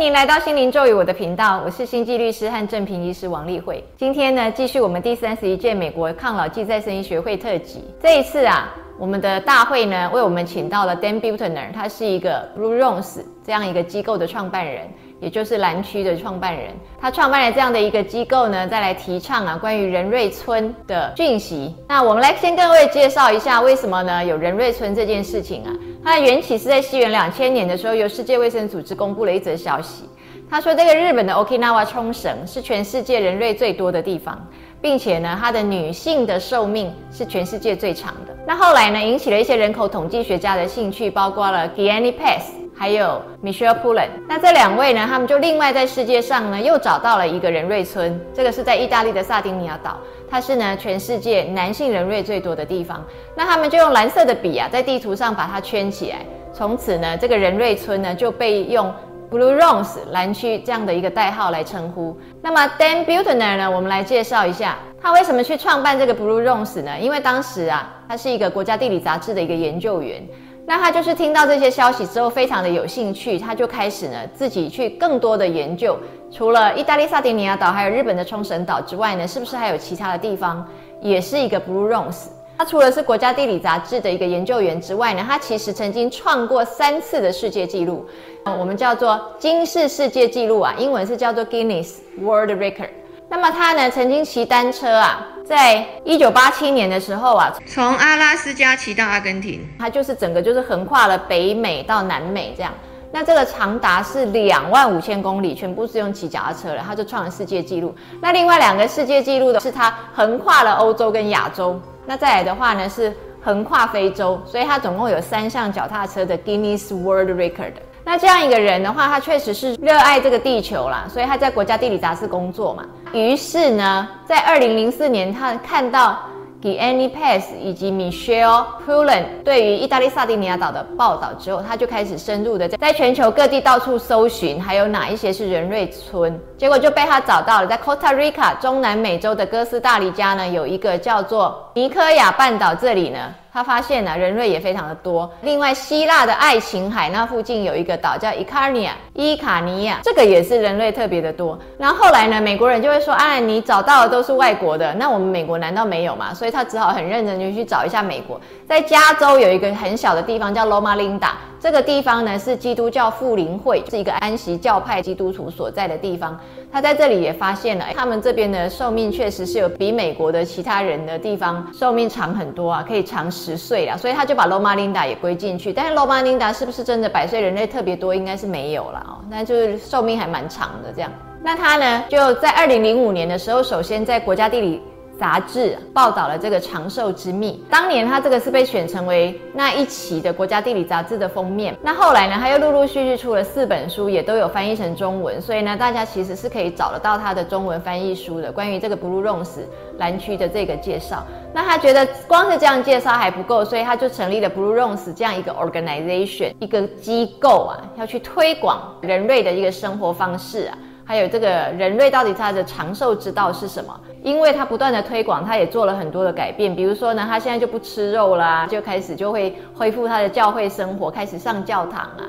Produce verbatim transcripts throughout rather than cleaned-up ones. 迎您来到心灵咒语我的频道，我是星际律师和正评医师王丽慧。今天呢，继续我们第三十一届美国抗老暨再生医学会特辑。这一次啊，我们的大会呢，为我们请到了 Dan Buettner， 他是一个 Blue Zones 这样一个机构的创办人，也就是蓝区的创办人。他创办了这样的一个机构呢，再来提倡啊关于仁瑞村的讯息。那我们来先跟各位介绍一下，为什么呢有仁瑞村这件事情啊？它的缘起是在西元两千年的时候，由世界卫生组织公布了一则消息。他说，这个日本的 Okinawa 冲绳是全世界人类最多的地方，并且呢，它的女性的寿命是全世界最长的。那后来呢，引起了一些人口统计学家的兴趣，包括了 Gianni Pes 还有 Michel Poulain。那这两位呢，他们就另外在世界上呢又找到了一个人类村，这个是在意大利的萨丁尼亚岛，它是呢全世界男性人类最多的地方。那他们就用蓝色的笔啊，在地图上把它圈起来，从此呢，这个人类村呢就被用Blue Zones 蓝区这样的一个代号来称呼。那么 Dan Buettner 呢，我们来介绍一下他为什么去创办这个 Blue Zones 呢？因为当时啊，他是一个国家地理杂志的一个研究员。那他就是听到这些消息之后，非常的有兴趣，他就开始呢自己去更多的研究，除了意大利萨丁尼亚岛还有日本的冲绳岛之外呢，是不是还有其他的地方也是一个 Blue Zones？他除了是国家地理杂志的一个研究员之外呢，他其实曾经创过三次的世界纪录，嗯，我们叫做金氏世界纪录啊，英文是叫做 Guinness World Record。那么他呢，曾经骑单车啊，在一九八七年的时候啊，从阿拉斯加骑到阿根廷，他就是整个就是横跨了北美到南美这样。那这个长达是两万五千公里，全部是用骑脚踏车了，他就创了世界纪录。那另外两个世界纪录的是他横跨了欧洲跟亚洲。那再来的话呢，是横跨非洲，所以他总共有三项脚踏车的 Guinness World Record。那这样一个人的话，他确实是热爱这个地球啦，所以他在国家地理杂志工作嘛。于是呢，在二零零四年，他看到 Gianni Pes 以及 Michel Poulain 对于意大利萨丁尼亚岛的报道之后，他就开始深入的在全球各地到处搜寻，还有哪一些是人类村。结果就被他找到了，在 Costa Rica 中南美洲的哥斯达黎加呢，有一个叫做尼科亚半岛，这里呢，他发现呢、啊、人类也非常的多。另外，希腊的爱琴海那附近有一个岛叫 Ikaria 伊卡尼亚，这个也是人类特别的多。然后后来呢，美国人就会说，啊，你找到的都是外国的，那我们美国难道没有吗？所以他只好很认真就去找一下美国。在加州有一个很小的地方叫 Loma Linda， 这个地方呢是基督教复临会，是一个安息教派基督徒所在的地方。他在这里也发现了，他们这边的寿命确实是有比美国的其他人的地方寿命长很多啊，可以长十岁啦。所以他就把 Loma Linda 也归进去，但是 Loma Linda 是不是真的百岁人类特别多，应该是没有啦，哦，但就是寿命还蛮长的这样。那他呢就在二零零五年的时候，首先在国家地理杂志报道了这个长寿之秘。当年他这个是被选成为那一期的国家地理杂志的封面。那后来呢，他又陆陆续续出了四本书，也都有翻译成中文，所以呢，大家其实是可以找得到他的中文翻译书的，关于这个 Blue Zones 蓝区的这个介绍。那他觉得光是这样介绍还不够，所以他就成立了 Blue Zones 这样一个 organization， 一个机构啊，要去推广人类的一个生活方式啊，还有这个人类到底他的长寿之道是什么。因为他不断的推广，他也做了很多的改变，比如说呢，他现在就不吃肉啦，就开始就会恢复他的教会生活，开始上教堂啊，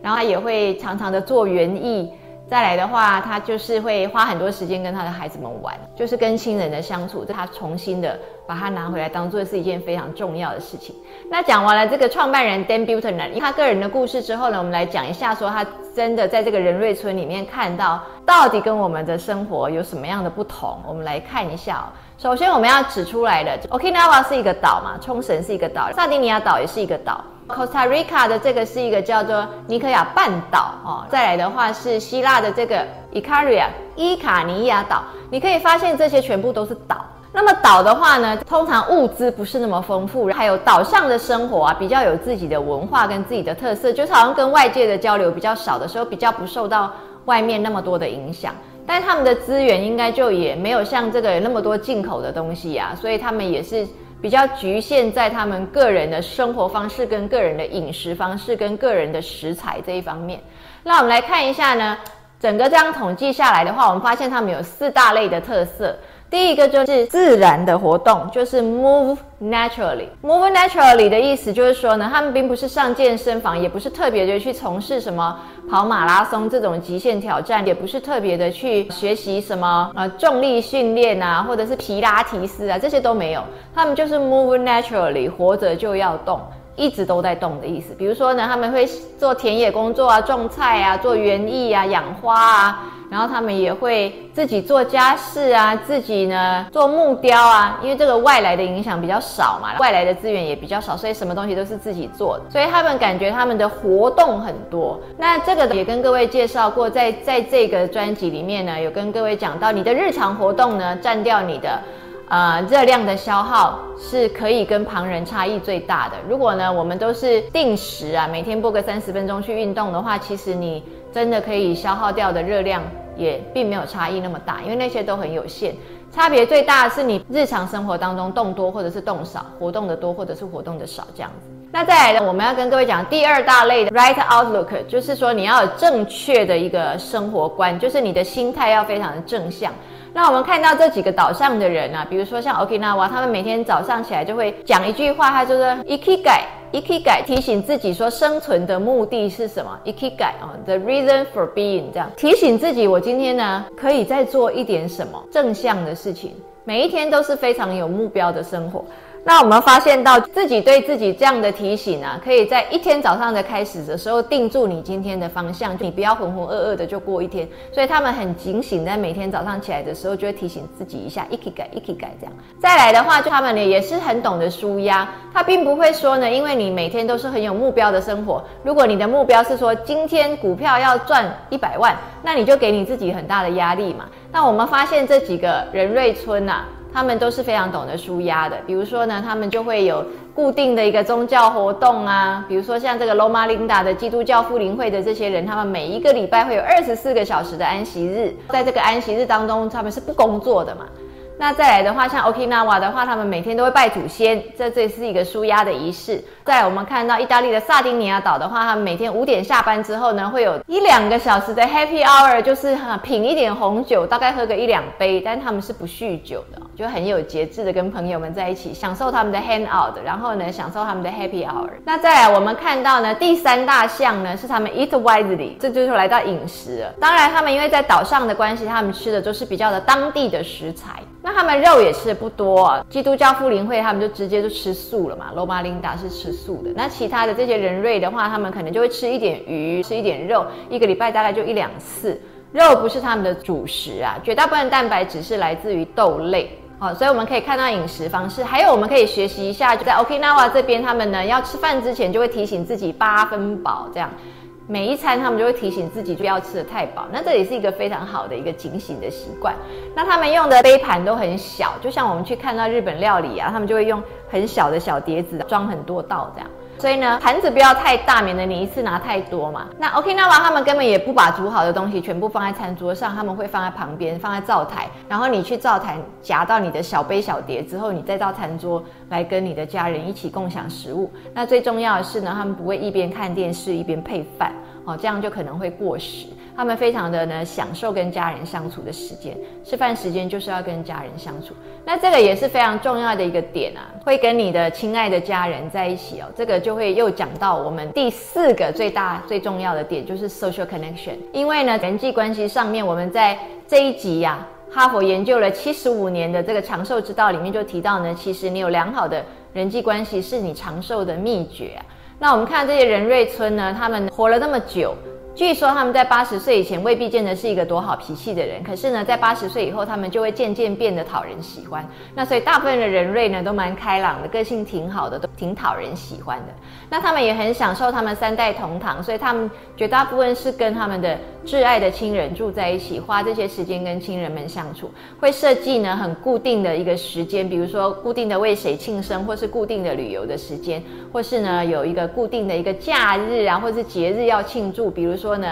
然后他也会常常的做园艺。再来的话，他就是会花很多时间跟他的孩子们玩，就是跟亲人的相处，他重新的把它拿回来当做是一件非常重要的事情。那讲完了这个创办人 Dan Buettner 他个人的故事之后呢，我们来讲一下说他真的在这个人类村里面看到到底跟我们的生活有什么样的不同。我们来看一下哦。首先我们要指出来的 Okinawa 是一个岛嘛，冲绳是一个岛，萨丁尼亚岛也是一个岛， Costa Rica 的这个是一个叫做尼科亚半岛哦，再来的话是希腊的这个 Ikaria 伊卡尼亚岛。你可以发现这些全部都是岛。那么岛的话呢，通常物资不是那么丰富，还有岛上的生活啊，比较有自己的文化跟自己的特色，就是好像跟外界的交流比较少的时候，比较不受到外面那么多的影响。但他们的资源应该就也没有像这个那么多进口的东西啊，所以他们也是比较局限在他们个人的生活方式跟个人的饮食方式跟个人的食材这一方面。那我们来看一下呢，整个这样统计下来的话，我们发现他们有四大类的特色。第一个就是自然的活动，就是 move naturally。move naturally 的意思就是说呢，他们并不是上健身房，也不是特别的去从事什么跑马拉松这种极限挑战，也不是特别的去学习什么呃重力训练啊，或者是皮拉提斯啊，这些都没有。他们就是 move naturally， 活着就要动。一直都在动的意思，比如说呢，他们会做田野工作啊，种菜啊，做园艺啊，养花啊，然后他们也会自己做家事啊，自己呢做木雕啊，因为这个外来的影响比较少嘛，外来的资源也比较少，所以什么东西都是自己做的，所以他们感觉他们的活动很多。那这个也跟各位介绍过，在在这个专辑里面呢，有跟各位讲到，你的日常活动呢，占掉你的呃，热量的消耗是可以跟旁人差异最大的。如果呢，我们都是定时啊，每天播个三十分钟去运动的话，其实你真的可以消耗掉的热量也并没有差异那么大，因为那些都很有限。差别最大的是你日常生活当中动多或者是动少，活动的多或者是活动的少这样子。那再来呢，我们要跟各位讲第二大类的 right outlook， 就是说你要有正确的一个生活观，就是你的心态要非常的正向。那我们看到这几个岛上的人啊，比如说像 Okinawa， 他们每天早上起来就会讲一句话，他就是 Ikigai Ikigai， 提醒自己说生存的目的是什么 Ikigai、哦、The reason for being， 这样提醒自己我今天呢可以再做一点什么正向的事情，每一天都是非常有目标的生活。那我们发现到自己对自己这样的提醒啊，可以在一天早上的开始的时候定住你今天的方向，你不要浑浑噩噩的就过一天。所以他们很警醒，在每天早上起来的时候就会提醒自己一下 Ikigai Ikigai 这样。再来的话，就他们呢也是很懂得舒压，他并不会说呢，因为你每天都是很有目标的生活，如果你的目标是说今天股票要赚一百万，那你就给你自己很大的压力嘛。那我们发现这几个人瑞村啊，他们都是非常懂得舒压的，比如说呢，他们就会有固定的一个宗教活动啊，比如说像这个 Loma Linda 的基督教复临会的这些人，他们每一个礼拜会有二十四个小时的安息日，在这个安息日当中，他们是不工作的嘛。那再来的话，像 Okinawa 的话，他们每天都会拜祖先，这这是一个舒压的仪式。再来我们看到意大利的萨丁尼亚岛的话，他们每天五点下班之后呢，会有一两个小时的 happy hour， 就是、啊、品一点红酒，大概喝个一两杯，但他们是不酗酒的，就很有节制的跟朋友们在一起享受他们的 hang out， 然后呢享受他们的 happy hour。那再来我们看到呢，第三大项呢是他们 eat wisely， 这就是来到饮食了。当然他们因为在岛上的关系，他们吃的就是比较的当地的食材。那他们肉也吃的不多、啊，基督教复临会他们就直接就吃素了嘛。Loma Linda 是吃素的，那其他的这些人瑞的话，他们可能就会吃一点鱼，吃一点肉，一个礼拜大概就一两次。肉不是他们的主食啊，绝大部分蛋白质是来自于豆类。好，所以我们可以看到饮食方式，还有我们可以学习一下，在 Okinawa 这边，他们呢要吃饭之前就会提醒自己八分饱这样。每一餐他们就会提醒自己不要吃得太饱，那这也是一个非常好的一个警醒的习惯。那他们用的杯盘都很小，就像我们去看到日本料理啊，他们就会用很小的小碟子装很多道这样。所以呢，盘子不要太大，免得你一次拿太多嘛。那 Okinawa 他们根本也不把煮好的东西全部放在餐桌上，他们会放在旁边，放在灶台，然后你去灶台夹到你的小杯小碟之后，你再到餐桌来跟你的家人一起共享食物。那最重要的是呢，他们不会一边看电视一边配饭。哦，这样就可能会过时。他们非常的呢享受跟家人相处的时间，吃饭时间就是要跟家人相处。那这个也是非常重要的一个点啊，会跟你的亲爱的家人在一起哦。这个就会又讲到我们第四个最大最重要的点，就是 social connection。因为呢人际关系上面，我们在这一集啊，哈佛研究了七十五年的这个长寿之道里面就提到呢，其实你有良好的人际关系是你长寿的秘诀啊。那我们看这些人瑞村呢，他们活了那么久，据说他们在八十岁以前未必见得是一个多好脾气的人，可是呢在八十岁以后，他们就会渐渐变得讨人喜欢。那所以大部分的人瑞呢都蛮开朗的，个性挺好的，都挺讨人喜欢的。那他们也很享受他们三代同堂，所以他们绝大部分是跟他们的挚爱的亲人住在一起，花这些时间跟亲人们相处。会设计呢很固定的一个时间，比如说固定的为谁庆生，或是固定的旅游的时间，或是呢有一个固定的一个假日啊，或是节日要庆祝，比如说呢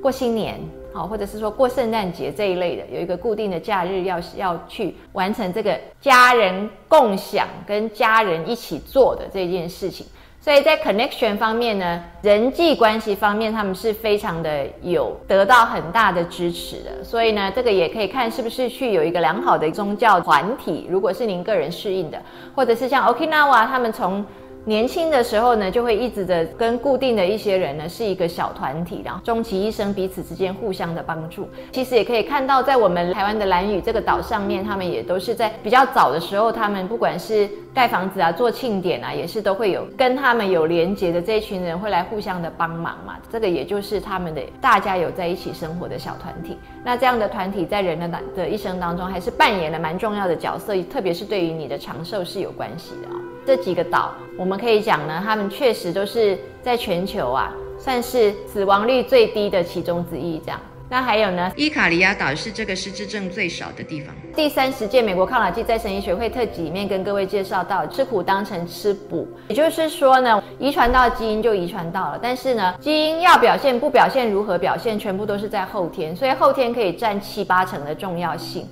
过新年好，或者是说过圣诞节这一类的，有一个固定的假日要要去完成这个家人共享跟家人一起做的这件事情。所以在 connection 方面呢，人际关系方面，他们是非常的有得到很大的支持的。所以呢，这个也可以看是不是去有一个良好的宗教团体，如果是您个人适应的，或者是像 Okinawa， 他们从年轻的时候呢，就会一直的跟固定的一些人呢是一个小团体，然后终其一生彼此之间互相的帮助。其实也可以看到，在我们台湾的兰屿这个岛上面，他们也都是在比较早的时候，他们不管是盖房子啊、做庆典啊，也是都会有跟他们有连结的这一群人会来互相的帮忙嘛。这个也就是他们的大家有在一起生活的小团体。那这样的团体在人的的一生当中，还是扮演了蛮重要的角色，特别是对于你的长寿是有关系的啊、哦。这几个岛，我们可以讲呢，他们确实都是在全球啊，算是死亡率最低的其中之一。这样，那还有呢，伊卡利亚岛是这个失智症最少的地方。第三十届美国抗老剂再生医学会特辑里面跟各位介绍到，吃苦当成吃补，也就是说呢，遗传到基因就遗传到了，但是呢，基因要表现不表现，如何表现，全部都是在后天，所以后天可以占七八成的重要性。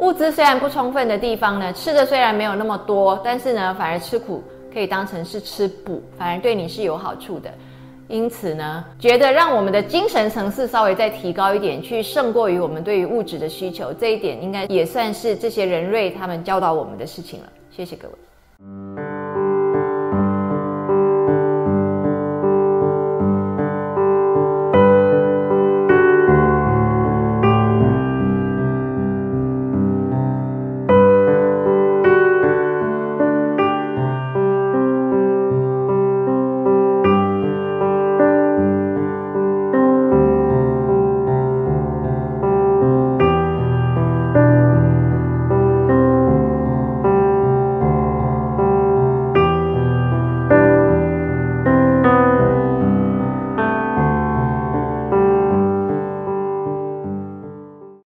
物资虽然不充分的地方呢，吃的虽然没有那么多，但是呢，反而吃苦可以当成是吃补，反而对你是有好处的。因此呢，觉得让我们的精神层次稍微再提高一点，去胜过于我们对于物质的需求，这一点应该也算是这些人类他们教导我们的事情了。谢谢各位。